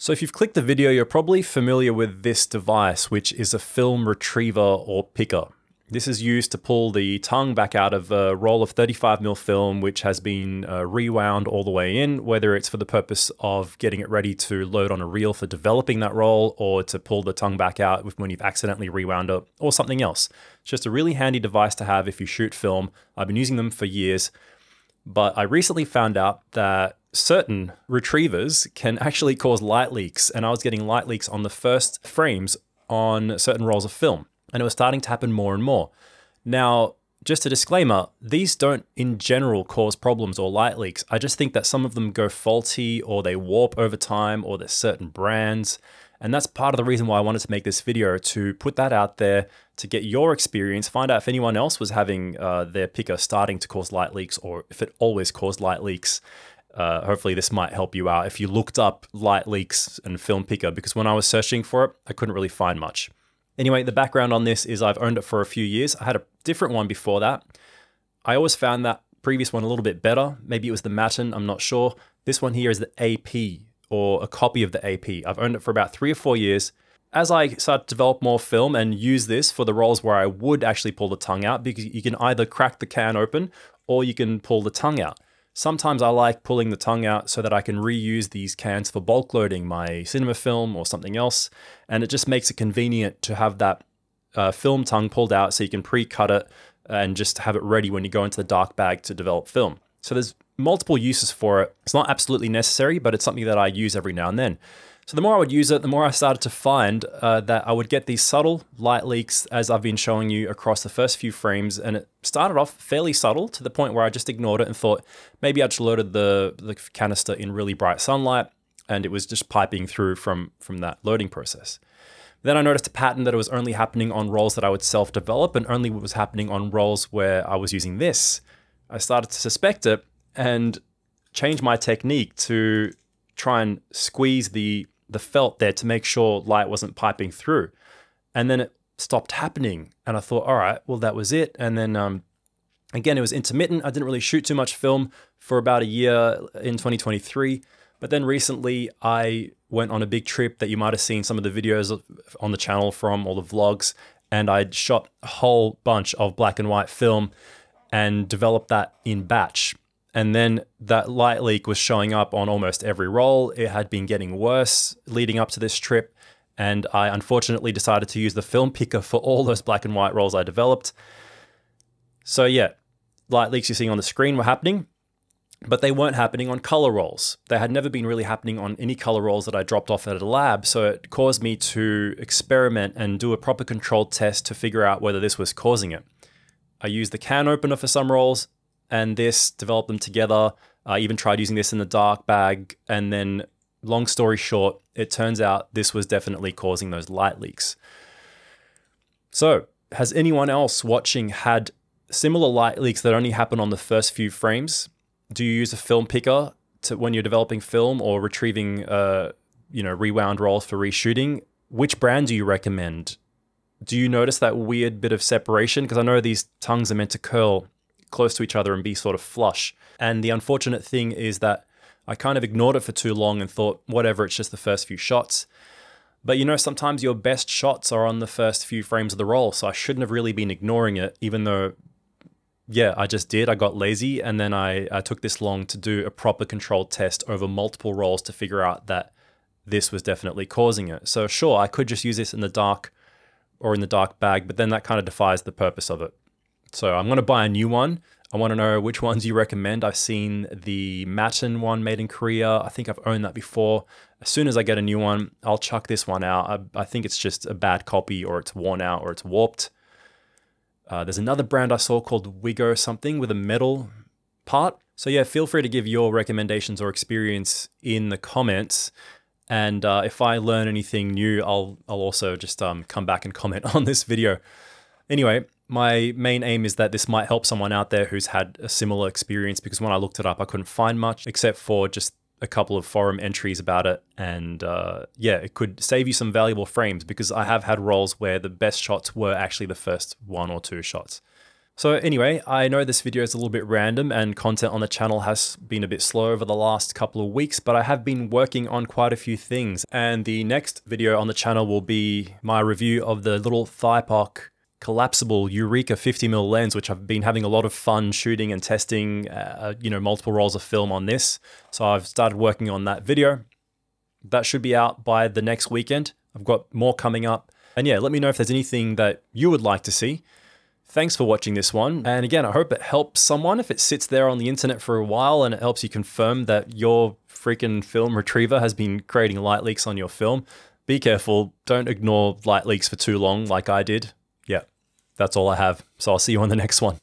So if you've clicked the video, you're probably familiar with this device, which is a film retriever or picker. This is used to pull the tongue back out of a roll of 35mm film, which has been rewound all the way in, whether it's for the purpose of getting it ready to load on a reel for developing that roll, or to pull the tongue back out when you've accidentally rewound it, or something else. It's just a really handy device to have if you shoot film. I've been using them for years, but I recently found out that certain retrievers can actually cause light leaks, and I was getting light leaks on the first frames on certain rolls of film. And it was starting to happen more and more. Now, just a disclaimer, these don't in general cause problems or light leaks. I just think that some of them go faulty, or they warp over time, or there's certain brands. And that's part of the reason why I wanted to make this video, to put that out there, to get your experience, find out if anyone else was having their picker starting to cause light leaks, or if it always caused light leaks. Hopefully this might help you out if you looked up light leaks and film picker, because when I was searching for it, I couldn't really find much. Anyway, the background on this is I've owned it for a few years. I had a different one before that. I always found that previous one a little bit better. Maybe it was the Matin, I'm not sure. This one here is the AP, or a copy of the AP. I've owned it for about 3 or 4 years. As I started to develop more film and use this for the roles where I would actually pull the tongue out, because you can either crack the can open or you can pull the tongue out. Sometimes I like pulling the tongue out so that I can reuse these cans for bulk loading my cinema film or something else. And it just makes it convenient to have that film tongue pulled out, so you can pre-cut it and just have it ready when you go into the dark bag to develop film. So there's multiple uses for it. It's not absolutely necessary, but it's something that I use every now and then. So the more I would use it, the more I started to find that I would get these subtle light leaks, as I've been showing you, across the first few frames. And it started off fairly subtle, to the point where I just ignored it and thought maybe I just loaded the canister in really bright sunlight and it was just piping through from that loading process. Then I noticed a pattern that it was only happening on rolls that I would self-develop, and only was happening on rolls where I was using this. I started to suspect it and changed my technique to try and squeeze the felt there to make sure light wasn't piping through. And then it stopped happening. And I thought, all right, well, that was it. And then again, it was intermittent. I didn't really shoot too much film for about a year in 2023. But then recently I went on a big trip that you might've seen some of the videos on the channel from, all the vlogs. And I shot a whole bunch of black and white film and developed that in batch. And then that light leak was showing up on almost every roll. It had been getting worse leading up to this trip. And I unfortunately decided to use the film picker for all those black and white rolls I developed. So yeah, light leaks you're seeing on the screen were happening, but they weren't happening on color rolls. They had never been really happening on any color rolls that I dropped off at a lab. So it caused me to experiment and do a proper controlled test to figure out whether this was causing it. I used the can opener for some rolls, and this, developed them together. I even tried using this in the dark bag, and then long story short, it turns out this was definitely causing those light leaks. So has anyone else watching had similar light leaks that only happen on the first few frames? Do you use a film picker when you're developing film or retrieving rewound rolls for reshooting? Which brand do you recommend? Do you notice that weird bit of separation? Because I know these tongues are meant to curl close to each other and be sort of flush. And the unfortunate thing is that I kind of ignored it for too long and thought, whatever, it's just the first few shots. But you know, sometimes your best shots are on the first few frames of the roll. So I shouldn't have really been ignoring it, even though, yeah, I just did. I got lazy, and then I took this long to do a proper controlled test over multiple rolls to figure out that this was definitely causing it. So sure, I could just use this in the dark or in the dark bag, but then that kind of defies the purpose of it. So I'm going to buy a new one. I want to know which ones you recommend. I've seen the Matin one made in Korea. I think I've owned that before. As soon as I get a new one, I'll chuck this one out. I think it's just a bad copy, or it's worn out, or it's warped. There's another brand I saw called Wigo something, with a metal part. So yeah, feel free to give your recommendations or experience in the comments. And if I learn anything new, I'll also just come back and comment on this video. Anyway, my main aim is that this might help someone out there who's had a similar experience, because when I looked it up, I couldn't find much except for just a couple of forum entries about it. And yeah, it could save you some valuable frames, because I have had rolls where the best shots were actually the first 1 or 2 shots. So anyway, I know this video is a little bit random and content on the channel has been a bit slow over the last couple of weeks, but I have been working on quite a few things. And the next video on the channel will be my review of the little Thipak collapsible Eureka 50mm lens, which I've been having a lot of fun shooting and testing, multiple rolls of film on this. So I've started working on that video. That should be out by the next weekend. I've got more coming up. And yeah, let me know if there's anything that you would like to see. Thanks for watching this one. And again, I hope it helps someone. If it sits there on the internet for a while and it helps you confirm that your freaking film retriever has been creating light leaks on your film, be careful. Don't ignore light leaks for too long like I did. Yeah, that's all I have. So I'll see you on the next one.